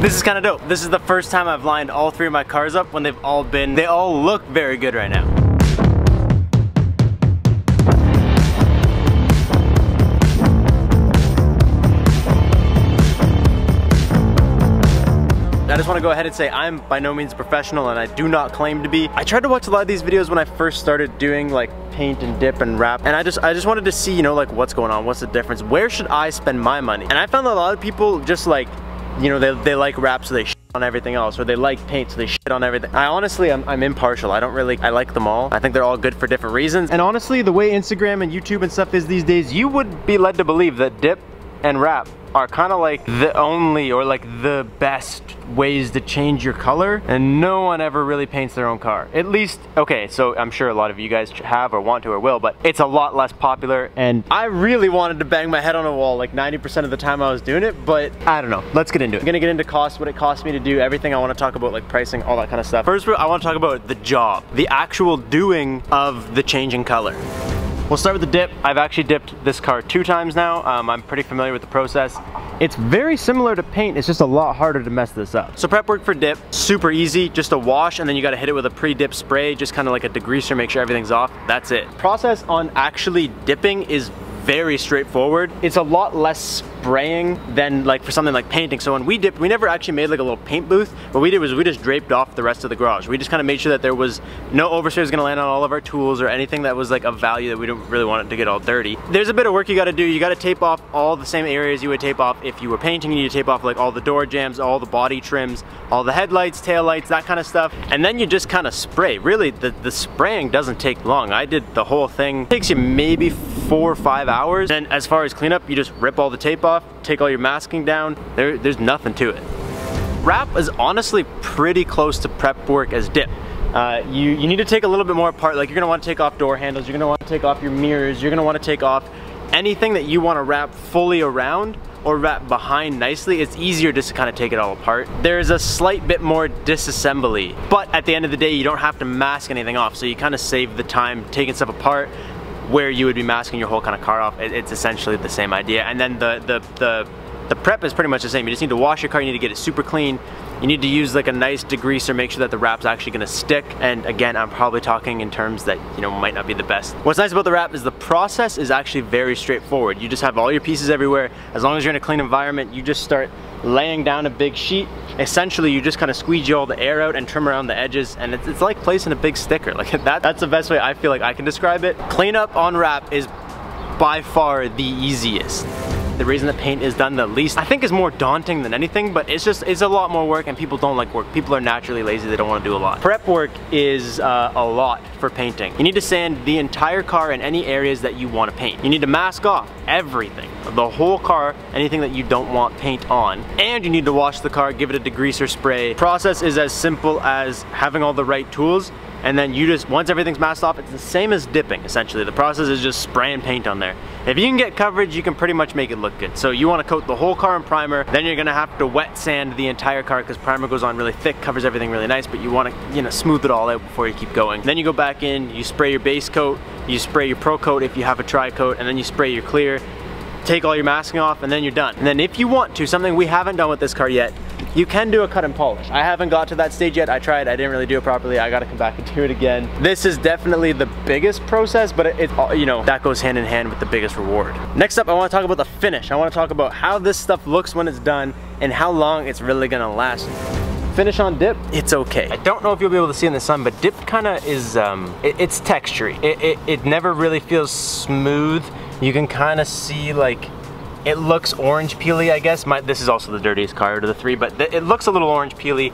This is kind of dope. This is the first time I've lined all three of my cars up when they've all been, they all look very good right now. I just want to go ahead and say I'm by no means professional and I do not claim to be. I tried to watch a lot of these videos when I first started doing like paint and dip and wrap, and I just wanted to see, you know, like what's going on, what's the difference, where should I spend my money? And I found that a lot of people just like, you know, they like wrap so they shit on everything else, or they like paint so they shit on everything. I honestly, I'm impartial. I don't really, I like them all. I think they're all good for different reasons. And honestly, the way Instagram and YouTube and stuff is these days, you would be led to believe that dip and wrap are kind of like the only or like the best ways to change your color, and no one ever really paints their own car. At least, okay, so I'm sure a lot of you guys have or want to or will, but it's a lot less popular, and I really wanted to bang my head on a wall like 90% of the time I was doing it, but I don't know. Let's get into it. I'm gonna get into cost, what it cost me to do everything. I wanna talk about like pricing, all that kind of stuff. First, I wanna talk about the job, the actual doing of the changing color. We'll start with the dip. I've actually dipped this car 2 times now. I'm pretty familiar with the process. It's very similar to paint, it's just a lot harder to mess this up. So prep work for dip, super easy, just a wash, and then you gotta hit it with a pre-dip spray, just kinda like a degreaser, make sure everything's off, that's it. Process on actually dipping is very straightforward. It's a lot less spraying than like for something like painting. So when we dipped, we never actually made like a little paint booth. What we did was we just draped off the rest of the garage. We just kind of made sure that there was no overspray was gonna land on all of our tools or anything that was like of value that we didn't really want it to get all dirty. There's a bit of work you gotta do. You gotta tape off all the same areas you would tape off if you were painting. You need to tape off like all the door jambs, all the body trims, all the headlights, tail lights, that kind of stuff. And then you just kind of spray. Really, the spraying doesn't take long. I did the whole thing. It takes you maybe 4 or 5 hours. And as far as cleanup, you just rip all the tape off, take all your masking down. There's nothing to it. Wrap is honestly pretty close to prep work as dip. You need to take a little bit more apart. Like you're gonna want to take off door handles, you're gonna want to take off your mirrors, you're gonna want to take off anything that you want to wrap fully around or wrap behind nicely. It's easier just to kind of take it all apart. There's a slight bit more disassembly, but at the end of the day you don't have to mask anything off, so you kind of save the time taking stuff apart where you would be masking your whole kind of car off. It's essentially the same idea. And then the prep is pretty much the same. You just need to wash your car, you need to get it super clean. You need to use like a nice degreaser, make sure that the wrap's actually gonna stick. And again, I'm probably talking in terms that, you know, might not be the best. What's nice about the wrap is the process is actually very straightforward. You just have all your pieces everywhere. As long as you're in a clean environment, you just start laying down a big sheet. Essentially, you just kind of squeegee all the air out and trim around the edges, and it's like placing a big sticker. Like that's the best way I feel like I can describe it. Cleanup on wrap is by far the easiest. The reason that paint is done the least, I think, is more daunting than anything, but it's a lot more work, and people don't like work. People are naturally lazy, they don't want to do a lot. Prep work is a lot for painting. You need to sand the entire car in any areas that you want to paint. You need to mask off everything, the whole car, anything that you don't want paint on, and you need to wash the car, give it a degreaser spray. Process is as simple as having all the right tools, and then you just, once everything's masked off, it's the same as dipping, essentially. The process is just spraying paint on there. If you can get coverage, you can pretty much make it look good. So you wanna coat the whole car in primer, then you're gonna have to wet sand the entire car because primer goes on really thick, covers everything really nice, but you wanna, you know, smooth it all out before you keep going. Then you go back in, you spray your base coat, you spray your pro coat if you have a tri coat, and then you spray your clear, take all your masking off, and then you're done. And then if you want to, something we haven't done with this car yet, you can do a cut and polish. I haven't got to that stage yet. I tried, I didn't really do it properly. I gotta come back and do it again. This is definitely the biggest process, but you know, that goes hand in hand with the biggest reward. Next up, I wanna talk about the finish. I wanna talk about how this stuff looks when it's done and how long it's really gonna last. Finish on dip, it's okay. I don't know if you'll be able to see in the sun, but dip kinda is, it's textury. It never really feels smooth. You can kinda see like, it looks orange peely, I guess. This is also the dirtiest car out of the three, but it looks a little orange peely.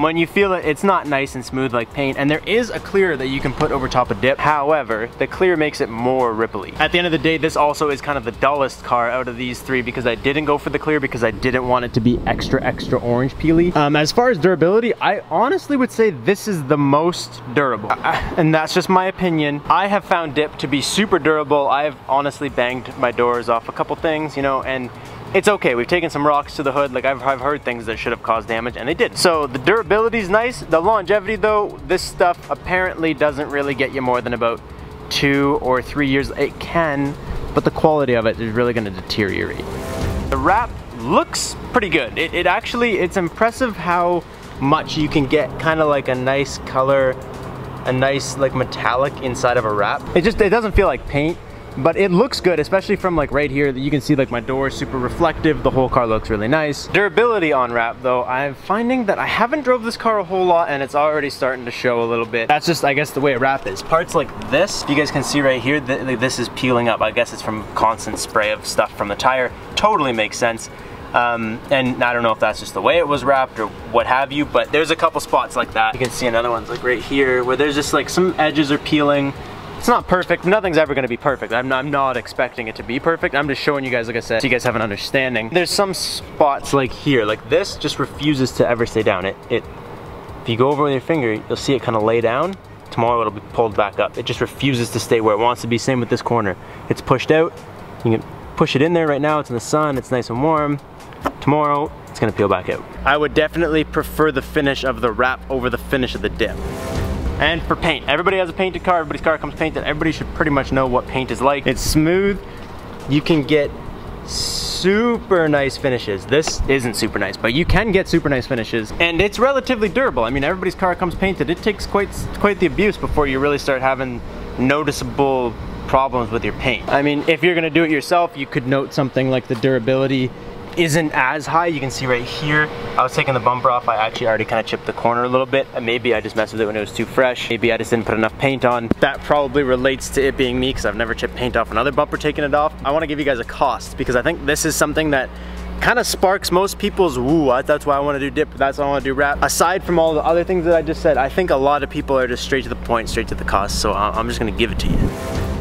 When you feel it, it's not nice and smooth like paint, and there is a clear that you can put over top of dip. However, the clear makes it more ripply. At the end of the day, this also is kind of the dullest car out of these three because I didn't go for the clear because I didn't want it to be extra orange peely. As far as durability, I honestly would say this is the most durable. And that's just my opinion. I have found dip to be super durable. I've honestly banged my doors off a couple things, you know, and it's okay. We've taken some rocks to the hood. Like I've heard things that should have caused damage, and they did. So the durability is nice. The longevity though, this stuff apparently doesn't really get you more than about 2 or 3 years. It can, but the quality of it is really gonna deteriorate. The wrap looks pretty good. It actually, it's impressive how much you can get kind of like a nice color, a nice like metallic inside of a wrap. It doesn't feel like paint, but it looks good, especially from like right here that you can see like my door is super reflective. The whole car looks really nice. Durability on wrap though, I'm finding that I haven't drove this car a whole lot and it's already starting to show a little bit. That's just, I guess, the way a wrap is. Parts like this, if you guys can see right here, this is peeling up. I guess it's from constant spray of stuff from the tire. Totally makes sense. And I don't know if that's just the way it was wrapped or what have you, but there's a couple spots like that. You can see another one's like right here where there's just like some edges are peeling. It's not perfect. Nothing's ever going to be perfect. I'm not expecting it to be perfect. I'm just showing you guys, like I said, so you guys have an understanding. There's some spots like here, like this just refuses to ever stay down. If you go over with your finger, you'll see it kind of lay down. Tomorrow it'll be pulled back up. It just refuses to stay where it wants to be. Same with this corner. It's pushed out. You can push it in there right now. It's in the sun. It's nice and warm. Tomorrow, it's going to peel back out. I would definitely prefer the finish of the wrap over the finish of the dip. And for paint, everybody has a painted car, everybody's car comes painted, everybody should pretty much know what paint is like. It's smooth, you can get super nice finishes. This isn't super nice, but you can get super nice finishes. And it's relatively durable. I mean, everybody's car comes painted. It takes quite the abuse before you really start having noticeable problems with your paint. I mean, if you're gonna do it yourself, you could note something like the durability isn't as high. You can see right here, I was taking the bumper off. I actually already kind of chipped the corner a little bit. Maybe I just messed with it when it was too fresh. Maybe I just didn't put enough paint on. That probably relates to it being me because I've never chipped paint off another bumper taking it off. I want to give you guys a cost because I think this is something that kind of sparks most people's, woo, that's why I want to do dip, that's why I want to do wrap. Aside from all the other things that I just said, I think a lot of people are just straight to the point, straight to the cost. So I'm just going to give it to you.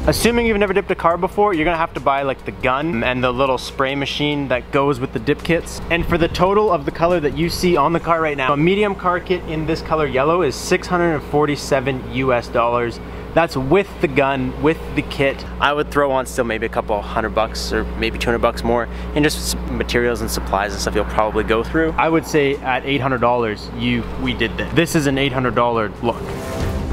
Assuming you've never dipped a car before, you're gonna have to buy like the gun and the little spray machine that goes with the dip kits. And for the total of the color that you see on the car right now, a medium car kit in this color yellow is $647 US. That's with the gun, with the kit. I would throw on still maybe a couple $100 or maybe $200 more in just materials and supplies and stuff you'll probably go through. I would say at $800, we did this. This is an $800 look.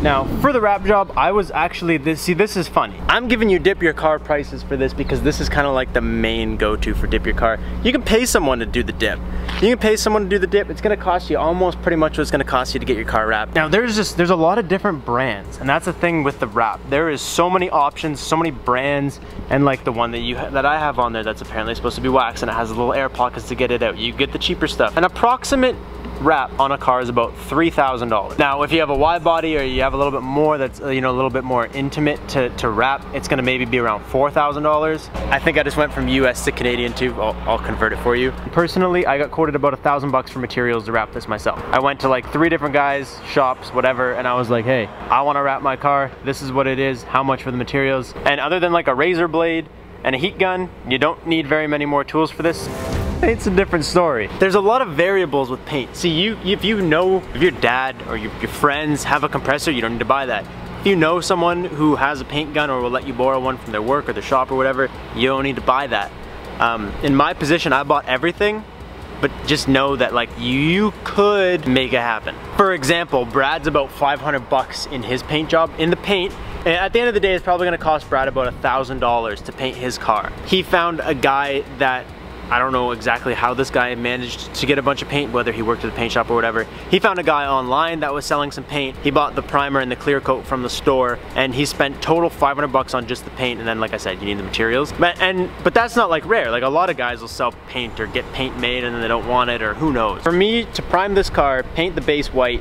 Now, for the wrap job, I was actually, this is funny. I'm giving you dip your car prices for this because this is kind of like the main go-to for dip your car. You can pay someone to do the dip. You can pay someone to do the dip. It's gonna cost you almost pretty much what it's gonna cost you to get your car wrapped. Now, there's a lot of different brands, and that's the thing with the wrap. There is so many options, so many brands, and like the one that I have on there that's apparently supposed to be wax and it has little air pockets to get it out. You get the cheaper stuff. An approximate wrap on a car is about $3,000. Now, if you have a wide body or you have a little bit more that's, you know, a little bit more intimate to wrap, it's gonna maybe be around $4,000. I think I just went from US to Canadian too. I'll convert it for you. Personally, I got quoted about $1,000 for materials to wrap this myself. I went to like 3 different guys, shops, whatever, and I was like, hey, I wanna wrap my car. This is what it is, how much for the materials? And other than like a razor blade and a heat gun, you don't need very many more tools for this. It's a different story. There's a lot of variables with paint. See, if your dad or your friends have a compressor, you don't need to buy that. If you know someone who has a paint gun or will let you borrow one from their work or their shop or whatever, you don't need to buy that. In my position, I bought everything, but just know that like you could make it happen. For example, Brad's about $500 in his paint job, in the paint. And at the end of the day, it's probably gonna cost Brad about $1,000 to paint his car. He found a guy that, I don't know exactly how this guy managed to get a bunch of paint, whether he worked at a paint shop or whatever. He found a guy online that was selling some paint. He bought the primer and the clear coat from the store, and he spent total $500 on just the paint, and then like I said, you need the materials. But that's not like rare. Like a lot of guys will sell paint or get paint made and then they don't want it or who knows. For me to prime this car, paint the base white,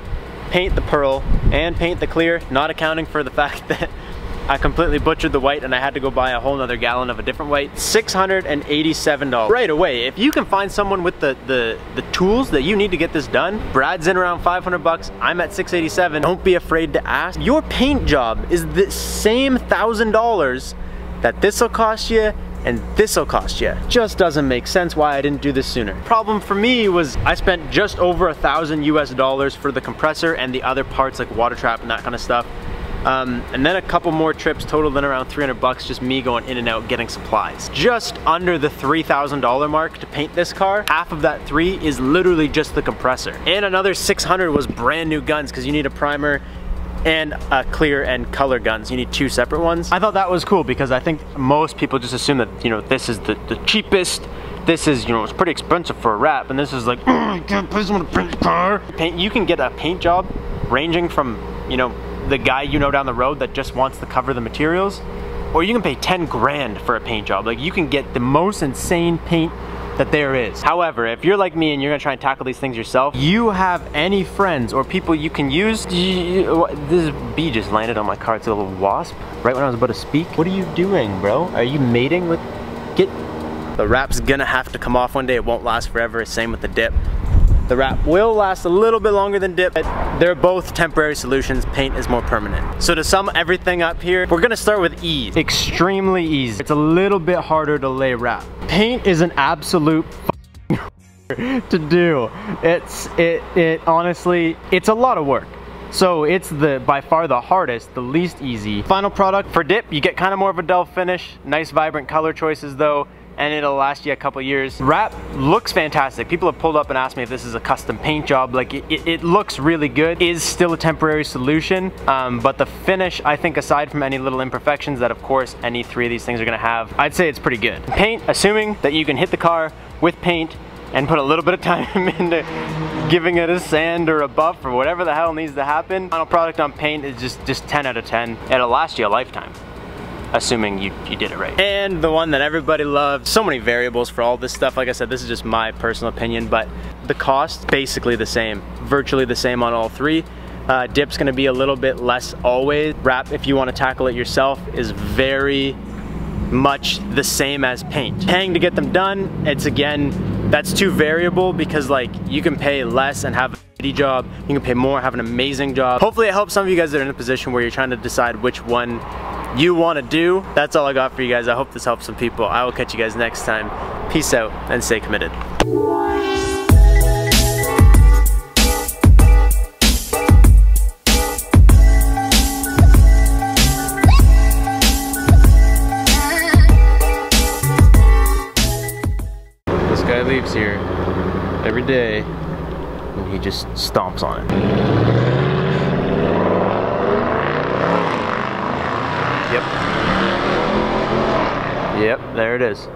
paint the pearl, and paint the clear, not accounting for the fact that I completely butchered the white and I had to go buy a whole nother gallon of a different white. $687. Right away, if you can find someone with the tools that you need to get this done, Brad's in around $500, I'm at $687. Don't be afraid to ask. Your paint job is the same $1,000 that this'll cost you and this'll cost you. Just doesn't make sense why I didn't do this sooner. Problem for me was I spent just over $1,000 US for the compressor and the other parts like water trap and that kind of stuff. And then a couple more trips totaled in around $300, just me going in and out getting supplies. Just under the $3,000 mark to paint this car. Half of that $3,000 is literally just the compressor. And another $600 was brand new guns because you need a primer and a clear and color guns. You need 2 separate ones. I thought that was cool because I think most people just assume that, you know, this is the cheapest this is, you know, it's pretty expensive for a wrap, and this is like, oh, I can't pay someone to paint the car. Paint, you can get a paint job ranging from, you know, the guy you know down the road that just wants to cover the materials, or you can pay 10 grand for a paint job. Like, you can get the most insane paint that there is. However, if you're like me and you're gonna try and tackle these things yourself, you have any friends or people you can use, this bee just landed on my car, it's a little wasp, right when I was about to speak. What are you doing, bro? Are you mating with, get, the wrap's gonna have to come off one day, it won't last forever, same with the dip. The wrap will last a little bit longer than dip, but they're both temporary solutions. Paint is more permanent. So to sum everything up here, we're gonna start with ease. Extremely easy. It's a little bit harder to lay wrap. Paint is an absolute to do. It honestly, it's a lot of work. So it's the by far the hardest, the least easy. Final product for dip, you get kind of more of a dull finish. Nice vibrant color choices though, and it'll last you a couple years. Wrap looks fantastic. People have pulled up and asked me if this is a custom paint job. Like, it looks really good. Is still a temporary solution, but the finish, I think, aside from any little imperfections that of course any three of these things are gonna have, I'd say it's pretty good. Paint, assuming that you can hit the car with paint and put a little bit of time into giving it a sand or a buff or whatever the hell needs to happen. Final product on paint is just 10 out of 10. It'll last you a lifetime. Assuming you did it right. And the one that everybody loved, so many variables for all this stuff. Like I said, this is just my personal opinion, but the cost, basically the same, virtually the same on all three. Dip's gonna be a little bit less always. Wrap, if you wanna tackle it yourself, is very much the same as paint. Paying to get them done, it's again, that's too variable because like you can pay less and have job, you can pay more, have an amazing job. Hopefully it helps some of you guys that are in a position where you're trying to decide which one you want to do. That's all I got for you guys. I hope this helps some people. I will catch you guys next time. Peace out and stay committed. This guy leaves here every day. He just stomps on it. Yep. Yep, there it is.